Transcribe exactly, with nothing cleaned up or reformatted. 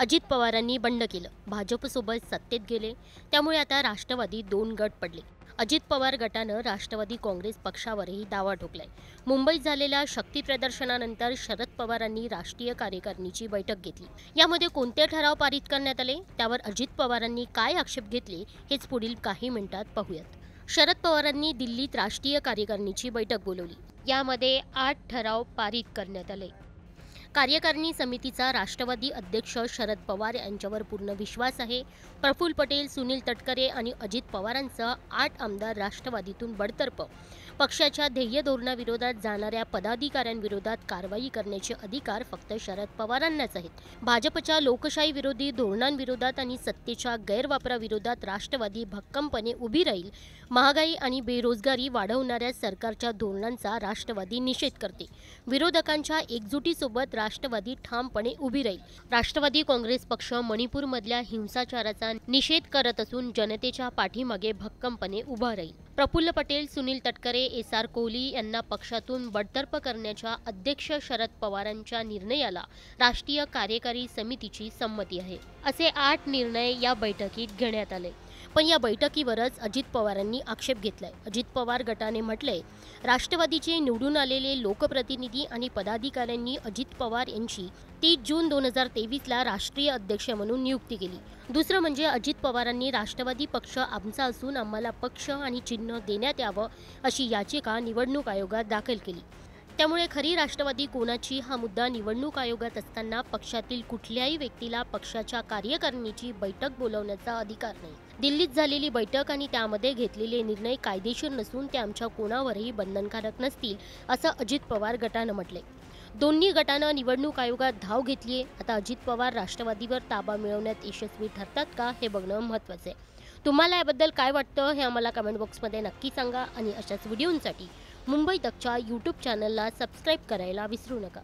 अजित पवारांनी बंड केलं। भाजपसोबत सत्तेत गेले त्यामुळे आता राष्ट्रवादी दोन गट पडले। अजित पवार गटानं राष्ट्रवादी काँग्रेस पक्षावरही दावा ठोकलाय। मुंबईत झालेल्या शक्ती प्रदर्शनानंतर शरद पवारांनी राष्ट्रीय कार्यकारिणीची बैठक घेतली। यामध्ये कोणते ठराव पारित करण्यात आले त्यावर अजित पवारांनी काय आक्षेप घेतले हेच पुढील काही मिनिटात पाहूयात। शरद पवारांनी दिल्लीत राष्ट्रीय कार्यकारिणीची बैठक बोलवली। यामध्ये आठ ठराव पारित करण्यात आले। कार्यकारिणी समितीचा राष्ट्रवादी अध्यक्ष शरद पवार यांच्यावर पूर्ण विश्वास आहे। प्रफुल पटेल, सुनील तटकरे आणि अजित पवारांचा आठ आमदार राष्ट्रवादीतून बडतर्फ। पक्षाच्या ध्येय धोरणाविरोधात जाणाऱ्या पदाधिकाऱ्यांविरोधात कारवाई करण्याचे अधिकार फक्त शरद पवारांनाच आहेत। भाजपच्या लोकशाही विरोधी धोरणांविरोधात आणि सत्तेच्या गैरवापराविरोधात राष्ट्रवादी भक्कमपणे उभी राहील। महागाई आणि बेरोजगारी वाढवणाऱ्या सरकारच्या धोरणांचा राष्ट्रवादी निषेध करते। विरोधकांच्या एकजुटीसोबत राष्ट्रवादी ठामपणे उभी राहील। राष्ट्रवादी काँग्रेस पक्ष मणिपूरमधल्या हिंसाचाराचा निषेध करत असून जनतेच्या पाठीमागे भक्कमपणे उभा राहील। प्रफुल्ल पटेल, सुनील तटकरे, एस आर कोहली यांना पक्षातून बडतर्फ करण्याच्या अध्यक्ष शरद पवारांच्या निर्णयाला राष्ट्रीय कार्यकारी समितीची संमती आहे। असे आठ निर्णय या बैठकीत घेण्यात आले। पण या बैठकीवरच अजित पवारांनी आक्षेप घेतलाय। अजित पवार गटाने म्हटलंय, राष्ट्रवादीचे निवडून आलेले लोकप्रतिनिधी आणि पदाधिकाऱ्यांनी अजित पवार यांची तीस जून दोन हजार तेवीसला राष्ट्रीय अध्यक्ष म्हणून नियुक्ती केली। दुसरं म्हणजे अजित पवारांनी राष्ट्रवादी पक्ष आमचा असून आम्हाला पक्ष आणि चिन्ह देण्यात यावं अशी याचिका निवडणूक आयोगात दाखल केली। त्यामुळे खरी राष्ट्रवादी कोणाची हा मुद्दा निवडणूक आयोगात असताना पक्षातील कुठल्याही व्यक्तीला पक्षाच्या कार्यकारिणीची बैठक बोलवण्याचा अधिकार नाही। दिल्लीत झालेली बैठक आणि त्यामध्ये घेतलेले निर्णय कायदेशीर नसून ते आमच्या कोणावरही बंधनकारक नसतील असं अजित पवार गटानं म्हटले। दोन्ही गटानं निवडणूक आयोगात धाव घेतली आहे। आता अजित पवार राष्ट्रवादीवर ताबा मिळवण्यात यशस्वी ठरतात का हे बघणं महत्त्वाचं आहे। तुम्हाला याबद्दल काय वाटतं हे आम्हाला कमेंट बॉक्समध्ये नक्की सांगा आणि अशाच व्हिडिओंसाठी मुंबई तकच्या यूट्यूब चॅनलला सबस्क्राईब करायला विसरू नका।